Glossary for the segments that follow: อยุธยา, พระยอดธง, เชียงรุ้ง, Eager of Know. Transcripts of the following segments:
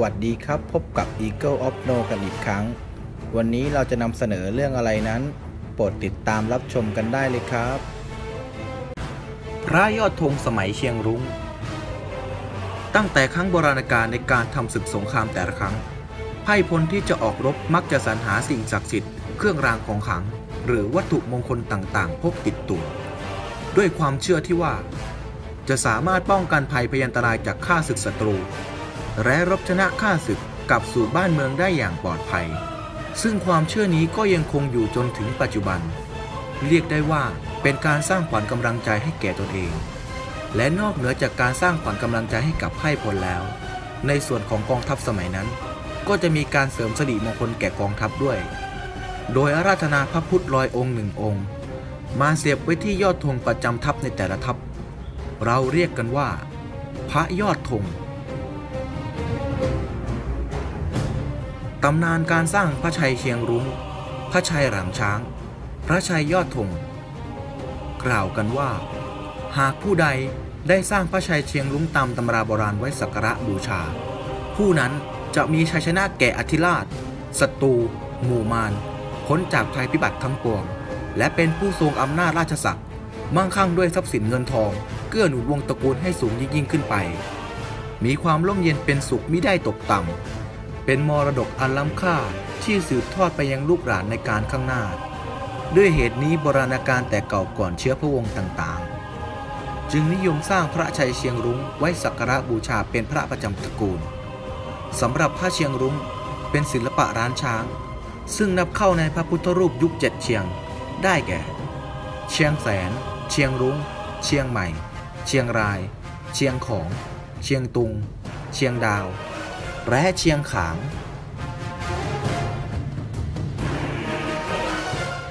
วัสดีครับพบกับ Eager of Know กันอีกครั้งวันนี้เราจะนำเสนอเรื่องอะไรนั้นโปรดติดตามรับชมกันได้เลยครับพระยอดธงสมัยเชียงรุ้งตั้งแต่ครั้งโบราณกาลในการทำศึกสงครามแต่ละครั้งไพร่พลที่จะออกรบมักจะสรรหาสิ่งศักดิ์สิทธิ์เครื่องรางของขลังหรือวัตถุมงคลต่างๆพกติดตัวด้วยความเชื่อที่ว่าจะสามารถป้องกันภัยพยันตรายจากข้าศึกศัตรูและรบชนะข้าศึกกลับสู่บ้านเมืองได้อย่างปลอดภัยซึ่งความเชื่อนี้ก็ยังคงอยู่จนถึงปัจจุบันเรียกได้ว่าเป็นการสร้างขวัญกำลังใจให้แก่ตนเองและนอกเหนือจากการสร้างขวัญกำลังใจให้กับไพร่พลแล้วในส่วนของกองทัพสมัยนั้นก็จะมีการเสริมสิริมงคลแก่กองทัพด้วยโดยอาราธนาพระพุทธลอยองค์หนึ่งองค์มาเสียบไว้ที่ยอดธงประจำทัพในแต่ละทัพเราเรียกกันว่าพระยอดธงตำนานการสร้างพระชัยเชียงรุ้งพระชัยหลังช้างพระชัยยอดธงกล่าวกันว่าหากผู้ใดได้สร้างพระชัยเชียงรุ้งตามตำราโบราณไว้สักการะบูชาผู้นั้นจะมีชัยชนะแก่อธิราชศัตรูหมู่มารพ้นจากภัยพิบัติทั้งปวงและเป็นผู้ทรงอำนาจราชศักดิ์มั่งคั่งด้วยทรัพย์สินเงินทองเกื้อหนุนวงตระกูลให้สูงยิ่งขึ้นไปมีความร่มเย็นเป็นสุขมิได้ตกต่ำเป็นมรดกอันล้ำค่าที่สืบทอดไปยังลูกหลานในการข้างหน้าด้วยเหตุนี้โบราณกาลแต่เก่าก่อนเชื้อพระวงศ์ต่างๆจึงนิยมสร้างพระชัยเชียงรุ้งไว้สักการะบูชาเป็นพระประจำตระกูลสำหรับพระเชียงรุ้งเป็นศิลปะร้านช้างซึ่งนับเข้าในพระพุทธรูปยุคเจ็ดเชียงได้แก่เชียงแสนเชียงรุ้งเชียงใหม่เชียงรายเชียงของเชียงตุงเชียงดาวและเชียงขาง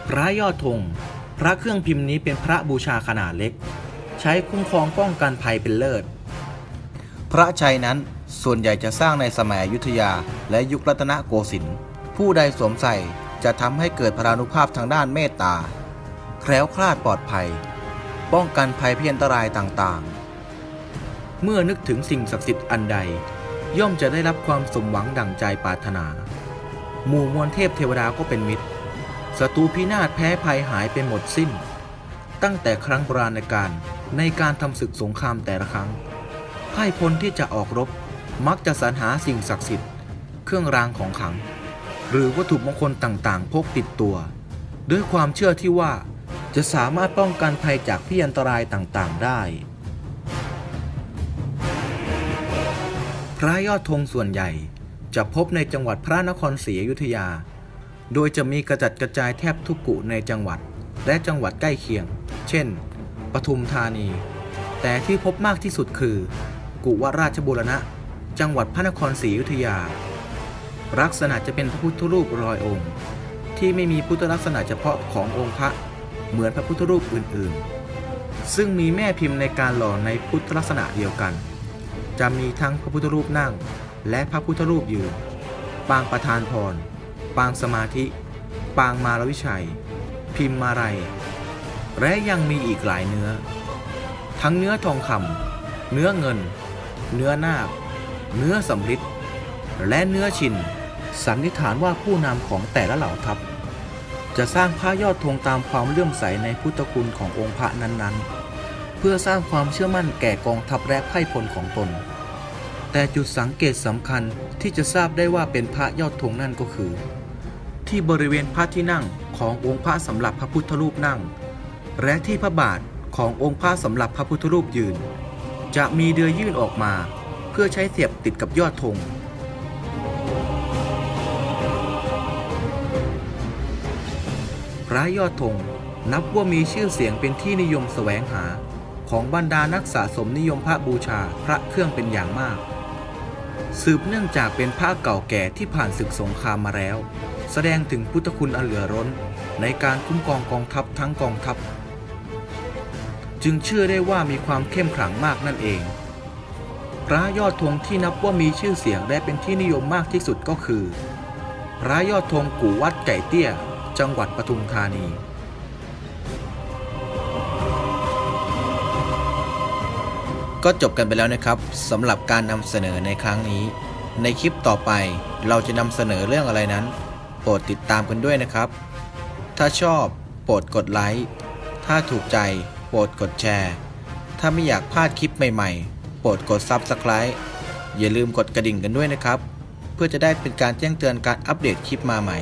พระยอดธงพระเครื่องพิมพ์นี้เป็นพระบูชาขนาดเล็กใช้คุ้มครองป้องกันภัยเป็นเลิศพระชัยนั้นส่วนใหญ่จะสร้างในสมัยอยุธยาและยุครัตนโกสินทร์ผู้ใดสวมใส่จะทำให้เกิดพลานุภาพทางด้านเมตตาแคล้วคลาดปลอดภัยป้องกันภัยพิบัติอันตรายต่างๆเมื่อนึกถึงสิ่งศักดิ์สิทธิ์อันใดย่อมจะได้รับความสมหวังดั่งใจปรารถนาหมู่มวลเทพเทวดาก็เป็นมิตรศัตรูพินาศแพ้ภัยหายไปหมดสิ้นตั้งแต่ครั้งโบราณกาลในการทำศึกสงครามแต่ละครั้งไพร่พลที่จะออกรบมักจะสรรหาสิ่งศักดิ์สิทธิ์เครื่องรางของขลังหรือวัตถุมงคลต่างๆพกติดตัวด้วยความเชื่อที่ว่าจะสามารถป้องกันภัยจากพยันอันตรายต่างๆได้พระยอดธงส่วนใหญ่จะพบในจังหวัดพระนครศรีอยุธยาโดยจะมีกระจัดกระจายแทบทุกกุในจังหวัดและจังหวัดใกล้เคียงเช่นปทุมธานีแต่ที่พบมากที่สุดคือกุวราชบูรณะจังหวัดพระนครศรีอยุธยาลักษณะจะเป็นพระพุทธรูปลอยองค์ที่ไม่มีพุทธลักษณะเฉพาะขององค์พระเหมือนพระพุทธรูปอื่นๆซึ่งมีแม่พิมพ์ในการหล่อในพุทธลักษณะเดียวกันจะมีทั้งพระพุทธรูปนั่งและพระพุทธรูปยืนปางประธานพรปางสมาธิปางมารวิชัยพิมพ์มาลัยและยังมีอีกหลายเนื้อทั้งเนื้อทองคำเนื้อเงินเนื้อนาคเนื้อสำริดและเนื้อชินสันนิษฐานว่าผู้นำของแต่ละเหล่าทัพจะสร้างพระยอดธงตามความเลื่อมใสในพุทธคุณขององค์พระนั้นๆเพื่อสร้างความเชื่อมั่นแก่กองทัพและไพร่พลของตนแต่จุดสังเกตสำคัญที่จะทราบได้ว่าเป็นพระยอดธงนั่นก็คือที่บริเวณพระที่นั่งขององค์พระสำหรับพระพุทธรูปนั่งและที่พระบาทขององค์พระสำหรับพระพุทธรูปยืนจะมีเดือยยื่นออกมาเพื่อใช้เสียบติดกับยอดธงพระยอดธงนับว่ามีชื่อเสียงเป็นที่นิยมแสวงหาของบรรดานักสะสมนิยมพระบูชาพระเครื่องเป็นอย่างมากสืบเนื่องจากเป็นพระเก่าแก่ที่ผ่านศึกสงครามมาแล้วแสดงถึงพุทธคุณอันเหลือล้นในการคุ้มครองกองทัพทั้งกองทัพจึงเชื่อได้ว่ามีความเข้มขลังมากนั่นเองพระยอดธงที่นับว่ามีชื่อเสียงและเป็นที่นิยมมากที่สุดก็คือพระยอดธงกู่วัดไก่เตี้ยจังหวัดปทุมธานีก็จบกันไปแล้วนะครับสำหรับการนำเสนอในครั้งนี้ ในคลิปต่อไปเราจะนำเสนอเรื่องอะไรนั้นโปรดติดตามกันด้วยนะครับถ้าชอบโปรดกดไลค์ถ้าถูกใจโปรดกดแชร์ถ้าไม่อยากพลาดคลิปใหม่ๆโปรดกด Subscribe อย่าลืมกดกระดิ่งกันด้วยนะครับเพื่อจะได้เป็นการแจ้งเตือนการอัปเดตคลิปมาใหม่